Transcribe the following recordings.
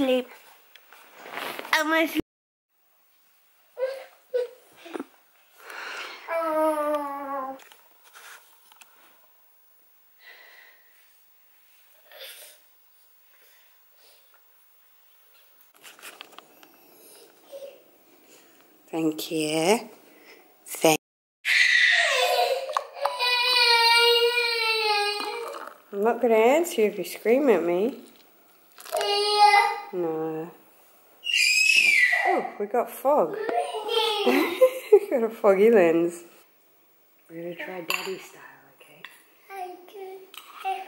asleep. I'm asleep. Thank you. Thank I'm not going to answer if you scream at me. No. Oh, we got fog. We got a foggy lens. We're going to try daddy style, okay?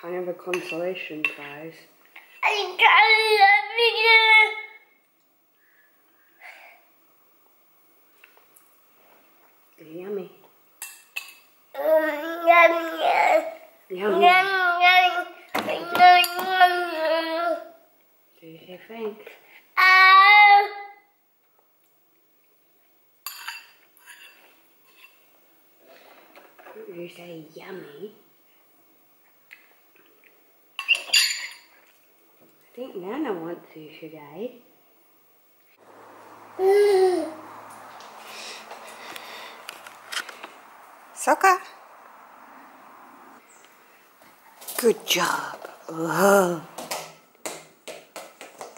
Kind of a consolation prize. Yummy. Yummy. Do you think? You say yummy. I think Nana wants you today. Sokka. Good job. Whoa.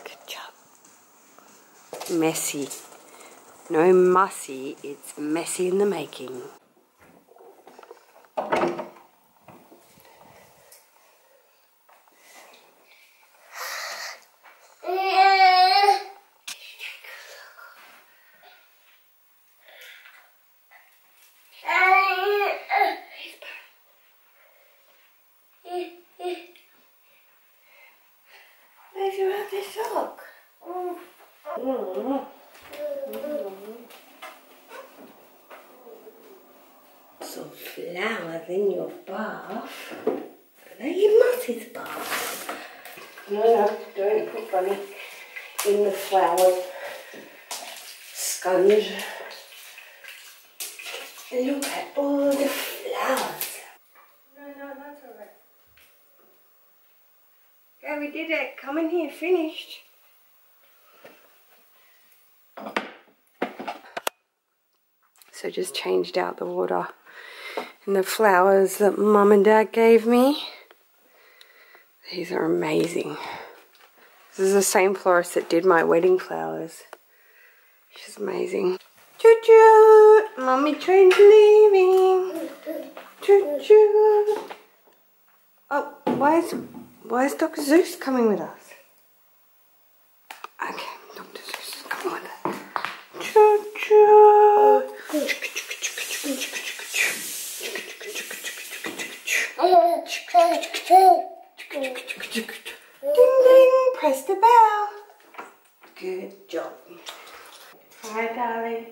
Good job. Messy. No Massi, it's messy in the making. Finished. So just changed out the water and the flowers that Mum and Dad gave me. These are amazing. This is the same florist that did my wedding flowers. She's amazing. Choo choo! Mummy train's leaving. Choo choo! Oh, why is Dr. Zeus coming with us? Okay, Dr. Zeus, come on. Choo choo. Ding ding, press the bell. Good job. Hi, darling.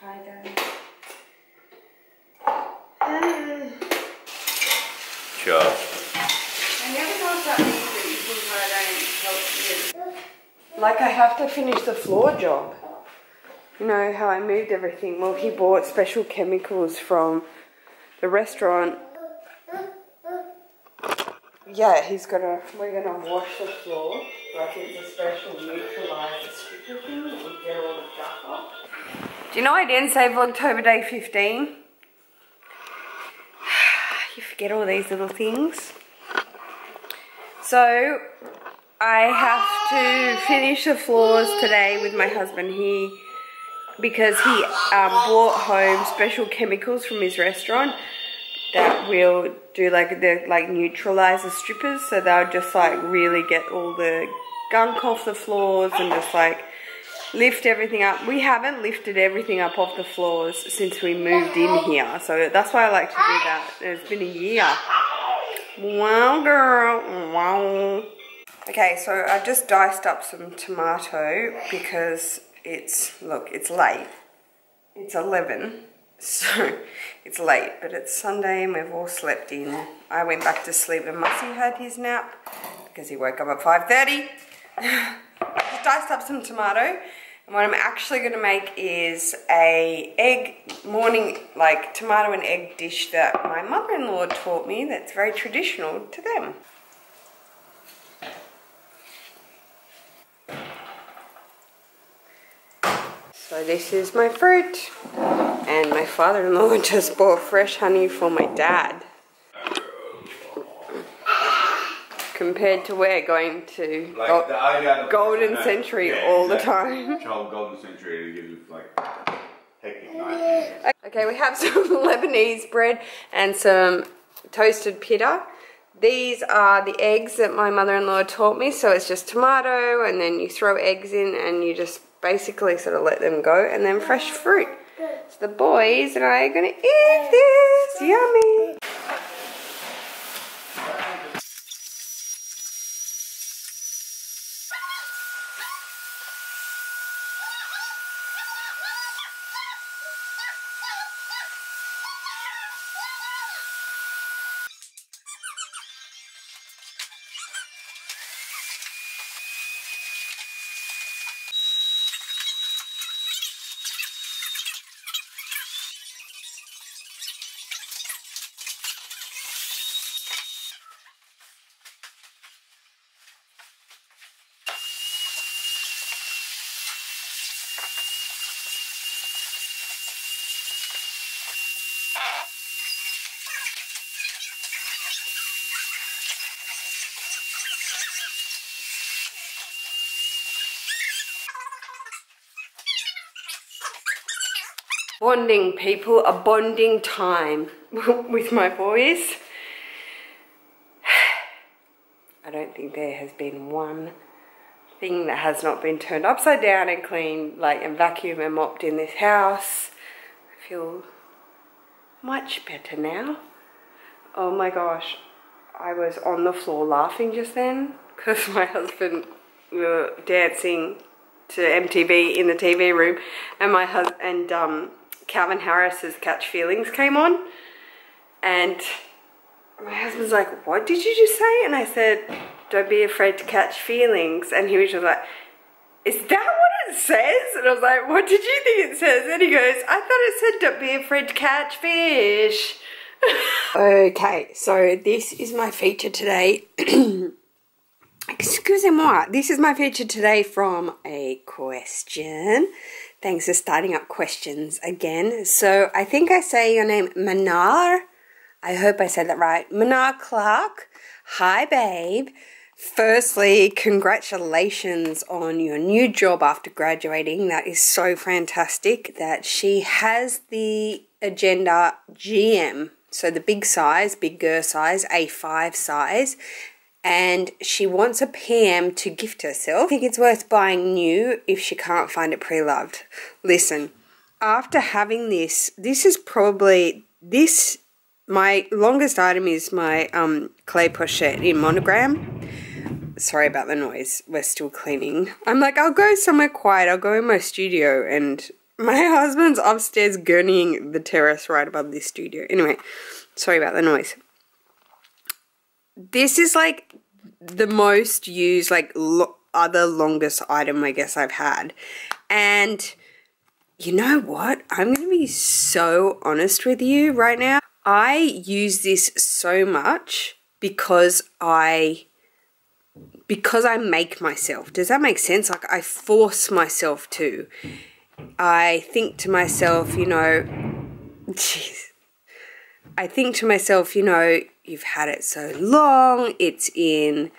Hi, darling. Sure. I never thought that means that you like I have to finish the floor job. You know how I moved everything? Well, he bought special chemicals from the restaurant. Yeah, we're gonna wash the floor. Like it's a special neutralized stripper thing that we get all the stuff off. Do you know I didn't say Vlogtober Day 15? You forget all these little things. So I have to finish the floors today with my husband here because he brought home special chemicals from his restaurant that will do like neutralize the strippers, so they'll just like really get all the gunk off the floors and just like lift everything up. We haven't lifted everything up off the floors since we moved in here, so that's why I like to do that. It's been a year. Wow, girl. Wow. Okay, so I just diced up some tomato because it's late. It's 11, so it's late, but it's Sunday and we've all slept in. I went back to sleep and Massi had his nap because he woke up at 5:30. Just diced up some tomato, and what I'm actually gonna make is a tomato and egg dish that my mother-in-law taught me that's very traditional to them. So this is my fruit, and my father-in-law just bought fresh honey for my dad. Compared to we're going to like Golden Century all the time. Child Golden Century gives you like hectic nightmares. Okay, we have some Lebanese bread and some toasted pita. These are the eggs that my mother-in-law taught me. So it's just tomato, and then you throw eggs in and you just basically sort of let them go, and then fresh fruit. So the boys and I are gonna eat this. Yummy. Bonding, people, a bonding time with my boys. I don't think there has been one thing that has not been turned upside down and cleaned, like, and vacuumed and mopped in this house. I feel much better now. Oh my gosh, I was on the floor laughing just then because my husband were dancing to MTV in the TV room, and my husband and Calvin Harris's Catch Feelings came on, and my husband's like, "What did you just say?" And I said, "Don't be afraid to catch feelings." And he was just like, "Is that what it says?" And I was like, "What did you think it says?" And he goes, "I thought it said don't be afraid to catch fish." Okay, so this is my feature today. Excusez-moi, this is my feature today from a question. Thanks for starting up questions again. So I think I say your name, Manar. I hope I said that right. Manar Clark. Hi, babe. Firstly, congratulations on your new job after graduating. That is so fantastic that she has the agenda GM. So the big size, big girl size, A5 size. And she wants a PM to gift herself. I think it's worth buying new if she can't find it pre-loved. Listen, after having this is probably, my longest item is my clay pochette in monogram. Sorry about the noise, we're still cleaning. I'm like, I'll go somewhere quiet, I'll go in my studio, and my husband's upstairs gurneying the terrace right above this studio. Anyway, sorry about the noise. This is like the most used, like other longest item I guess I've had. And you know what? I'm going to be so honest with you right now. I use this so much because I make myself. Does that make sense? Like, I force myself to. I think to myself, you know, jeez. I think to myself, you know, you've had it so long, it's in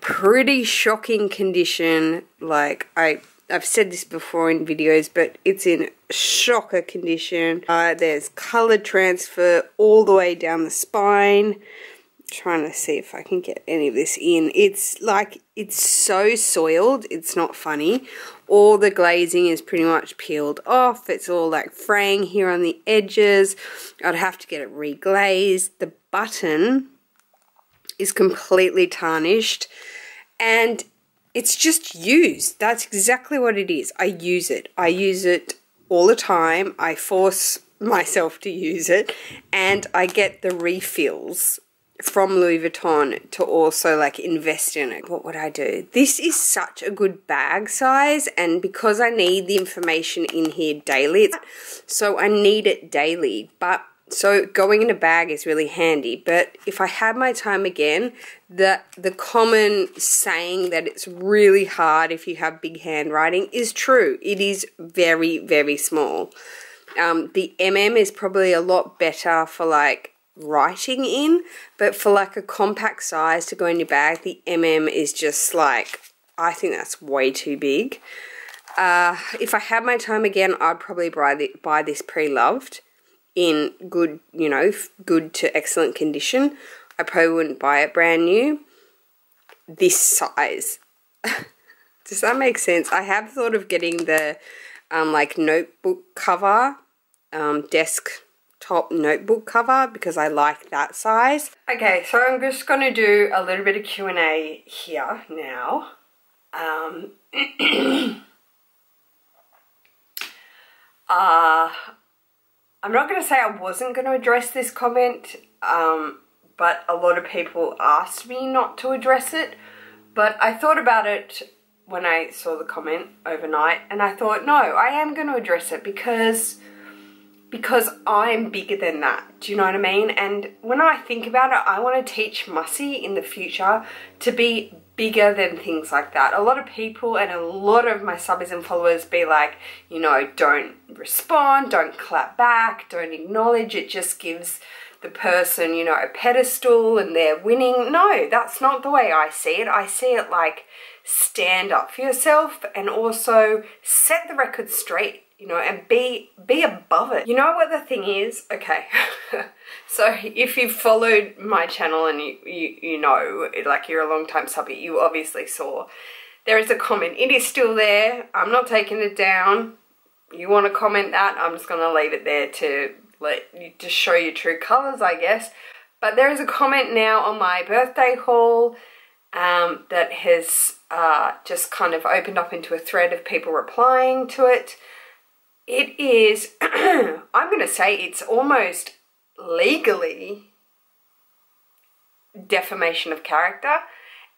pretty shocking condition. Like, I've said this before in videos, but it's in shocker condition. There's color transfer all the way down the spine. I'm trying to see if I can get any of this in. It's like, it's so soiled, it's not funny. All the glazing is pretty much peeled off. It's all like fraying here on the edges. I'd have to get it reglazed. The button is completely tarnished, and it's just used. That's exactly what it is. I use it all the time. I force myself to use it, and I get the refills from Louis Vuitton to also like invest in it. What would I do? This is such a good bag size, and because I need the information in here daily, so I need it daily, but So going in a bag is really handy, but if I had my time again, the common saying that it's really hard if you have big handwriting is true. It is very, very small. The MM is probably a lot better for like writing in, but for like a compact size to go in your bag, the MM is just like, I think that's way too big. If I had my time again, I'd probably buy this pre-loved in good, you know, good to excellent condition. I probably wouldn't buy it brand new. This size. Does that make sense? I have thought of getting the like notebook cover, desktop notebook cover, because I like that size. Okay, so I'm just gonna do a little bit of Q&A here now. I'm not going to say I wasn't going to address this comment, but a lot of people asked me not to address it. But I thought about it when I saw the comment overnight, and I thought, no, I am going to address it because I'm bigger than that. Do you know what I mean? And when I think about it, I want to teach Massi in the future to be bigger than things like that. A lot of people and a lot of my subbies and followers be like, you know, don't respond, don't clap back, don't acknowledge. It just gives the person, you know, a pedestal and they're winning. No, that's not the way I see it. I see it like, stand up for yourself and also set the record straight, you know, and be above it. You know what the thing is? Okay. So if you've followed my channel and you know, like you're a long time subby, you obviously saw there is a comment. It is still there. I'm not taking it down. You want to comment that? I'm just going to leave it there to let you just show your true colors, I guess. But there is a comment now on my birthday haul that has just kind of opened up into a thread of people replying to it. It is, I'm going to say it's almost legally defamation of character,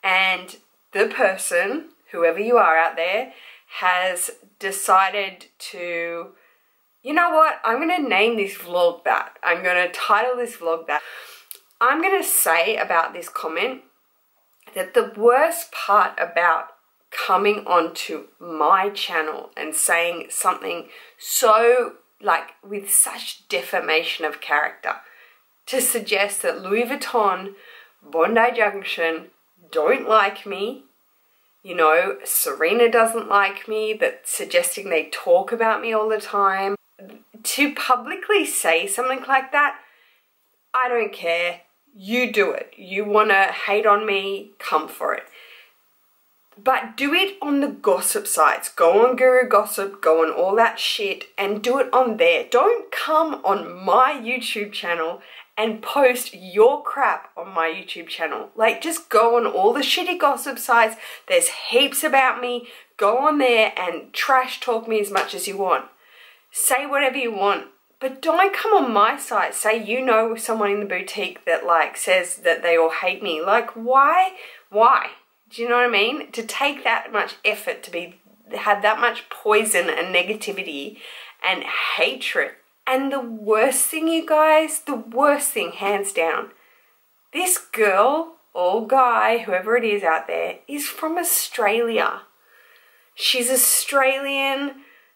and the person, whoever you are out there, has decided to, you know what, I'm going to name this vlog that. I'm going to title this vlog that. I'm going to say about this comment that the worst part about coming onto my channel and saying something so like with such defamation of character to suggest that Louis Vuitton, Bondi Junction don't like me, you know, Sreyna doesn't like me, that suggesting they talk about me all the time. To publicly say something like that, I don't care, you do it. You want to hate on me, come for it. But do it on the gossip sites. Go on Guru Gossip, go on all that shit, and do it on there. Don't come on my YouTube channel and post your crap on my YouTube channel. Like, just go on all the shitty gossip sites. There's heaps about me. Go on there and trash talk me as much as you want. Say whatever you want. But don't come on my site. Say you know someone in the boutique that, like, says that they all hate me. Like, why? Why? Do you know what I mean? To take that much effort to have that much poison and negativity and hatred. And the worst thing, you guys, the worst thing, hands down, this girl or guy, whoever it is out there, is from Australia. She's Australian,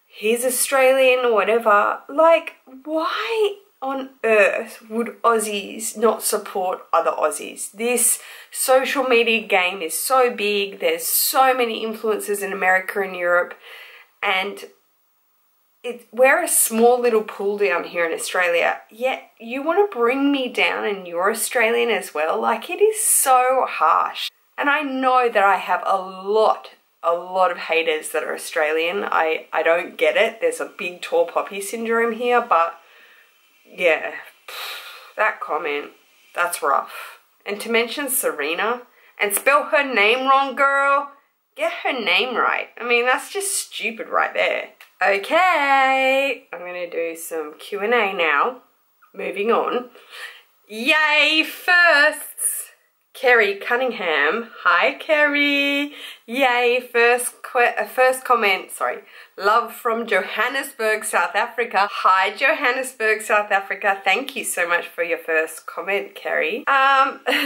he's Australian, whatever. Like, why on earth would Aussies not support other Aussies? This social media game is so big. There's so many influencers in America and Europe, and we're a small little pool down here in Australia, yet you want to bring me down and you're Australian as well. Like, it is so harsh. And I know that I have a lot of haters that are Australian. I don't get it. There's a big tall poppy syndrome here, but yeah, that comment, that's rough. And to mention Sreyna and spell her name wrong, girl, get her name right. I mean, that's just stupid right there. Okay, I'm gonna do some Q&A now, moving on. Yay, firsts! Kerry Cunningham, hi Kerry. Yay, first first comment, love from Johannesburg, South Africa. Hi Johannesburg, South Africa. Thank you so much for your first comment, Kerry.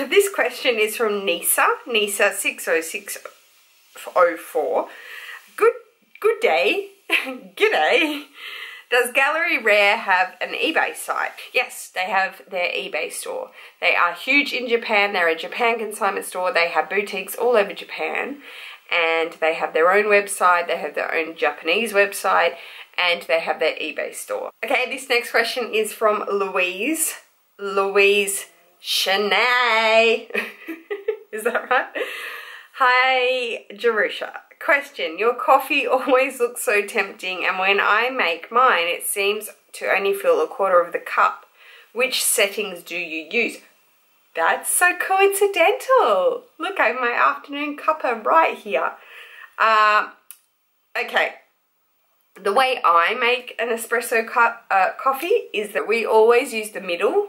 This question is from Nisa, Nisa 60604. Good day. G'day. Does Gallery Rare have an eBay site? Yes, they have their eBay store. They are huge in Japan. They're a Japan consignment store. They have boutiques all over Japan. And they have their own website. They have their own Japanese website. And they have their eBay store. Okay, this next question is from Louise. Louise Chenay. Is that right? Hi, Jerusha. Question, your coffee always looks so tempting, and when I make mine it seems to only fill a quarter of the cup. Which settings do you use? That's so coincidental. Look, I have my afternoon cuppa right here. Okay, the way I make an espresso cup coffee is that we always use the middle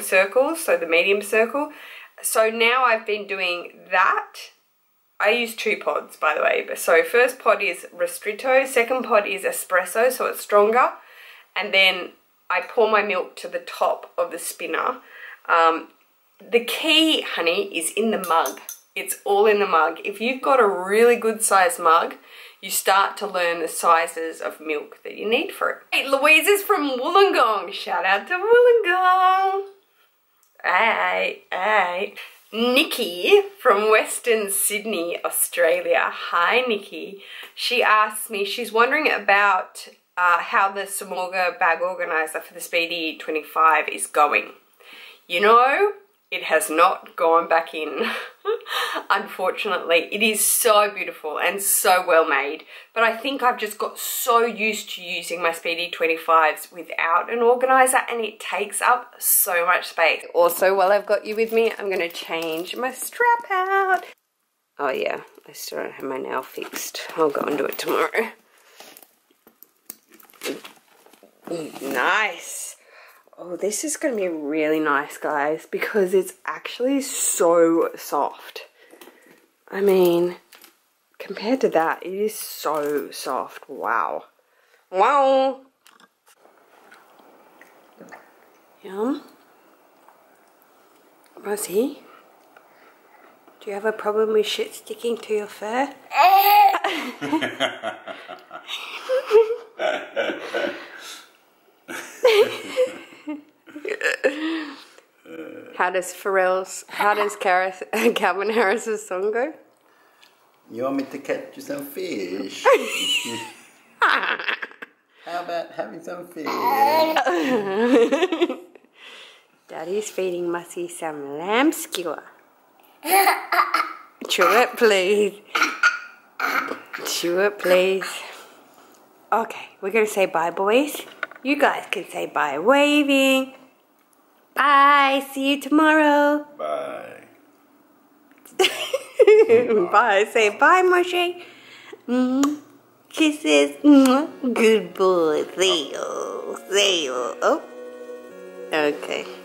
circle, so the medium circle. So now I've been doing that. I use 2 pods, by the way. So first pod is Ristretto, second pod is Espresso, so it's stronger. And then I pour my milk to the top of the spinner. The key, honey, is in the mug. It's all in the mug. If you've got a really good sized mug, you start to learn the sizes of milk that you need for it. Hey, Louise is from Wollongong. Shout out to Wollongong. Hey, hey. Nikki from Western Sydney, Australia. Hi Nikki. She asked me, she's wondering about how the Samorga bag organizer for the Speedy 25 is going. You know, it has not gone back in. Unfortunately, it is so beautiful and so well made, but I think I've just got so used to using my Speedy 25s without an organizer, and it takes up so much space. Also, while I've got you with me, I'm going to change my strap out. Oh yeah, I still don't have my nail fixed. I'll go and do it tomorrow. Nice. Oh, this is going to be really nice, guys, because it's actually so soft. I mean, compared to that, it is so soft. Wow. Wow. Yum. Massi, do you have a problem with shit sticking to your fur? How does Calvin Harris's song go? You want me to catch you some fish? How about having some fish? Daddy's feeding Massi some lamb skewer. Chew it, please. Chew it, please. Okay, we're going to say bye, boys. You guys can say bye waving. Bye. See you tomorrow. Bye. Bye. Say bye, Moshe. Kisses. Good boy. See you. See you. Oh. Okay.